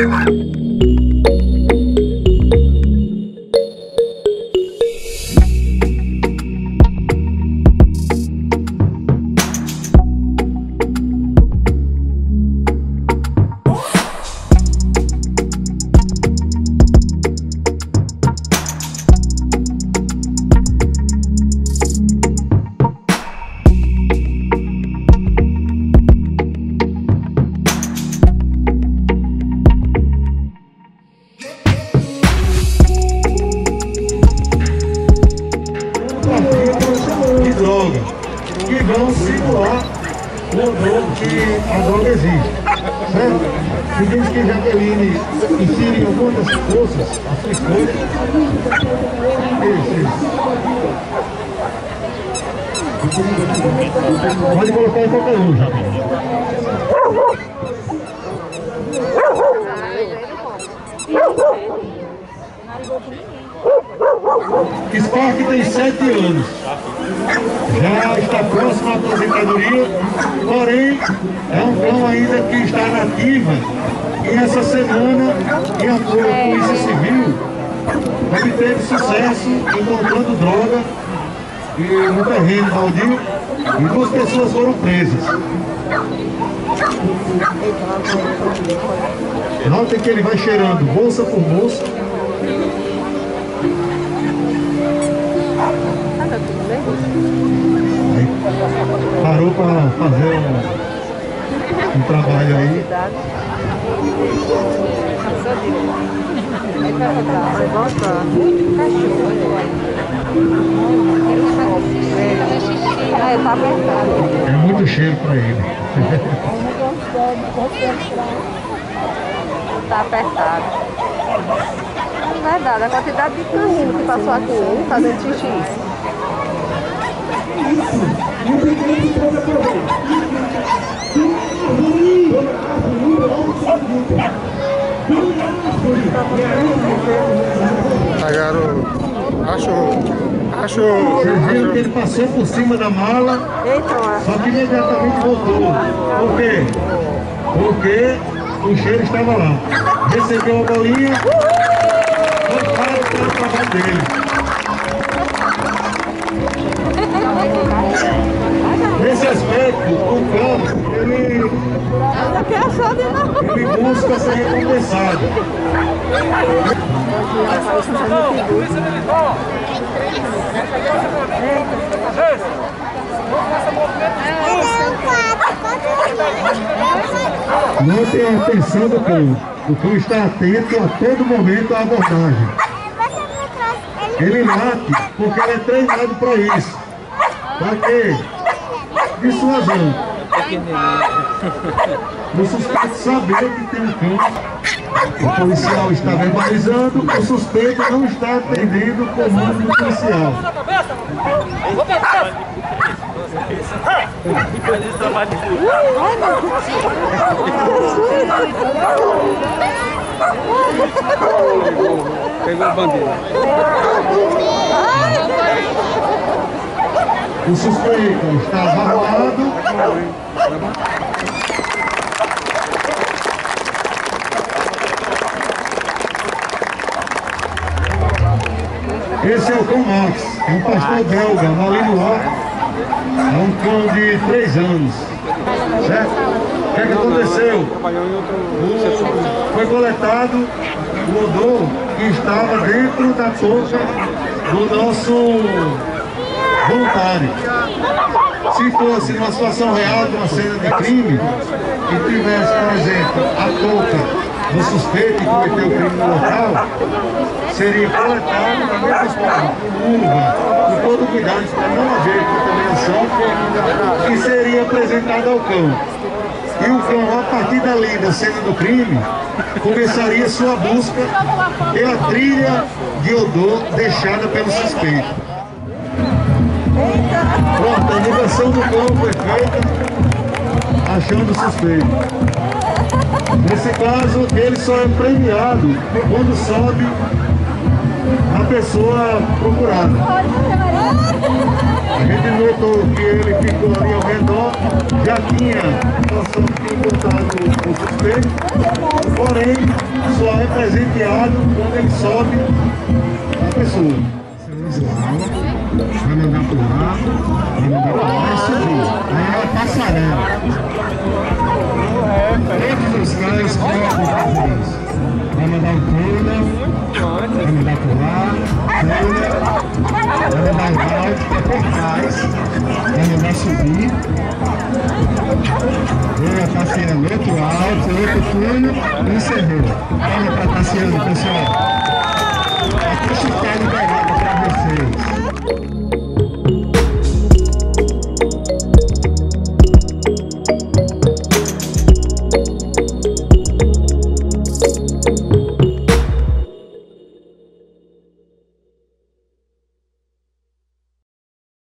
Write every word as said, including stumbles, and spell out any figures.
Atento a todo momento à abordagem. Ele late porque ele é treinado para isso. Para quê? De sua razão. O suspeito saber que tem um campo. O policial está verbalizando, o suspeito não está atendendo o comando do policial. Pegou a bandeira. O suspeito está avalado. Esse é o cão Max, um pastor belga, malinois. É um cão de três anos. Certo? O que, que aconteceu? O, foi coletado o odor que estava dentro da touca do nosso voluntário. Se fosse uma situação real de uma cena de crime, e tivesse, por exemplo, a touca do suspeito que cometeu o crime no local, seria coletado da mesma forma, com luva, com todo cuidado para não haver contaminação, e seria apresentado ao cão. E o cão, a partir dali, da cena do crime, começaria sua busca pela trilha de odor deixada pelo suspeito. Pronto, a ligação do cão foi feita achando o suspeito. Nesse caso, ele só é premiado quando sobe a pessoa procurada. A gente notou que ele ficou ali ao redor, já tinha noção de ter encontrado o suspeito, porém só é presenteado quando ele sobe a pessoa. Você usa aula, vai mandar por lá, vai mandar por lá e subir. Aí é uma passarela. Entre os caras que vai acordar por isso. Vai mandar o túnel, vai mandar por lá, túnel. Ela vai lá por trás, ela vai subir, ela está passeando outro alto, outro túnel e encerrou. Ela está passeando, pessoal. Aqui está liberado.